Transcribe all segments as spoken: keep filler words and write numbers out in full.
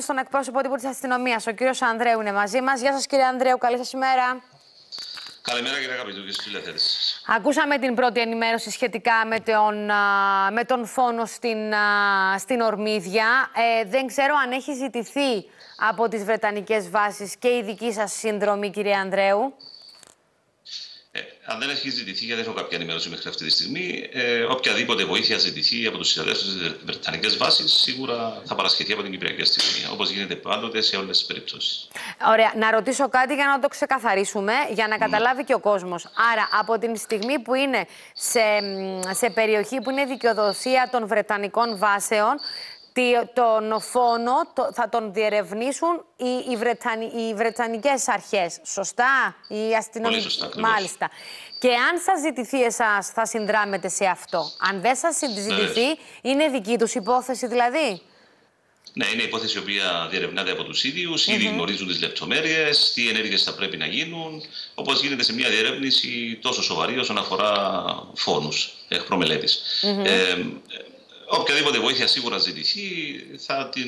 Στον εκπρόσωπο τύπου της αστυνομίας, ο κύριος Ανδρέου είναι μαζί μας. Γεια σας κύριε Ανδρέου, καλή σας ημέρα. Καλημέρα κύριε Αγαπητό και στους Φιλεθέτης. Ακούσαμε την πρώτη ενημέρωση σχετικά με τον, με τον φόνο στην, στην Ορμίδια. Ε, δεν ξέρω αν έχει ζητηθεί από τις Βρετανικές βάσεις και η δική σας σύνδρομη κύριε Ανδρέου. Ε, αν δεν έχει ζητηθεί, γιατί δεν έχω κάποια ενημέρωση μέχρι αυτή τη στιγμή, ε, οποιαδήποτε βοήθεια ζητηθεί από τους συναδέλφους στις Βρετανικές βάσεις, σίγουρα θα παρασχεθεί από την Κυπριακή Αστυνομία, όπως γίνεται πάντοτε σε όλες τις περιπτώσεις. Ωραία. Να ρωτήσω κάτι για να το ξεκαθαρίσουμε, για να καταλάβει mm. και ο κόσμος. Άρα, από την στιγμή που είναι σε, σε περιοχή που είναι δικαιοδοσία των Βρετανικών βάσεων, τον φόνο το, θα τον διερευνήσουν οι, οι, Βρετανι, οι Βρετανικές αρχές. Σωστά, οι αστυνομικές. Μάλιστα. Και αν σας ζητηθεί εσάς, θα συνδράμετε σε αυτό. Αν δεν σας ζητηθεί, ναι. είναι δική τους υπόθεση δηλαδή. Ναι, είναι υπόθεση η οποία διερευνάται από τους ίδιους. Ήδη mm-hmm. γνωρίζουν τις λεπτομέρειες, τι ενέργειες θα πρέπει να γίνουν. Όπως γίνεται σε μια διερεύνηση τόσο σοβαρή όσον αφορά φόνους, εκ προμελέτης. Mm-hmm. ε, Οποιαδήποτε βοήθεια σίγουρα ζητηθεί, θα την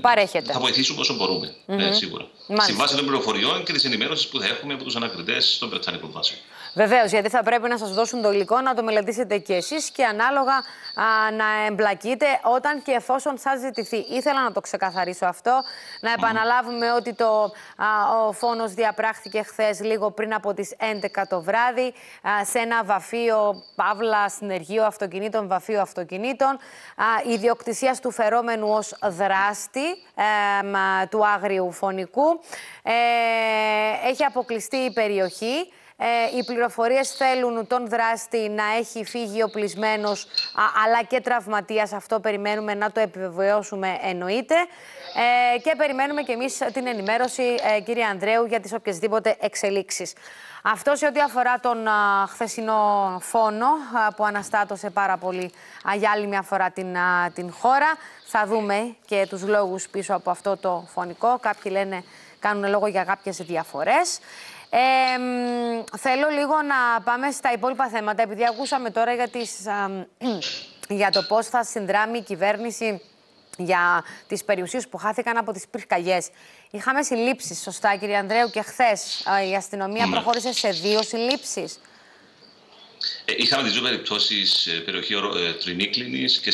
παρέχετε. Θα βοηθήσουμε όσο μπορούμε. Mm-hmm. ναι, σίγουρα. Στη βάση των πληροφοριών και τη ενημέρωση που θα έχουμε από τους ανακριτές των Βρετανικών βάσεων. Βεβαίως, γιατί θα πρέπει να σας δώσουν το υλικό, να το μελετήσετε κι εσείς και ανάλογα α, να εμπλακείτε όταν και εφόσον σας ζητηθεί. Ήθελα να το ξεκαθαρίσω αυτό. Να επαναλάβουμε mm-hmm. ότι το, α, ο φόνος διαπράχθηκε χθες λίγο πριν από τις έντεκα το βράδυ α, σε ένα βαφείο, παύλα, συνεργείο αυτοκινήτων, βαφείο αυτοκινήτων. Ιδιοκτησίας του φερόμενου ως δράστη ε, του άγριου φονικού. Ε, έχει αποκλειστεί η περιοχή. Ε, οι πληροφορίες θέλουν τον δράστη να έχει φύγει οπλισμένος α, αλλά και τραυματίας. Αυτό περιμένουμε να το επιβεβαιώσουμε εννοείται. Ε, και περιμένουμε και εμείς την ενημέρωση, ε, κύριε Ανδρέου, για τις οποιασδήποτε εξελίξεις. Αυτό σε ό,τι αφορά τον α, χθεσινό φόνο α, που αναστάτωσε πάρα πολύ α, για άλλη μια φορά την, α, την χώρα. Θα δούμε και τους λόγους πίσω από αυτό το φωνικό. Κάποιοι λένε, κάνουν λόγο για κάποιες διαφορές. Ε, θέλω λίγο να πάμε στα υπόλοιπα θέματα, επειδή ακούσαμε τώρα για, τις, α, για το πώς θα συνδράμει η κυβέρνηση για τις περιουσίες που χάθηκαν από τις πυρκαγιές. Είχαμε συλλήψεις, σωστά κύριε Ανδρέου, και χθες η αστυνομία mm. προχώρησε σε δύο συλλήψεις. Ε, είχαμε τις δύο περιπτώσεις περιοχή ε, Τρινίκλινης και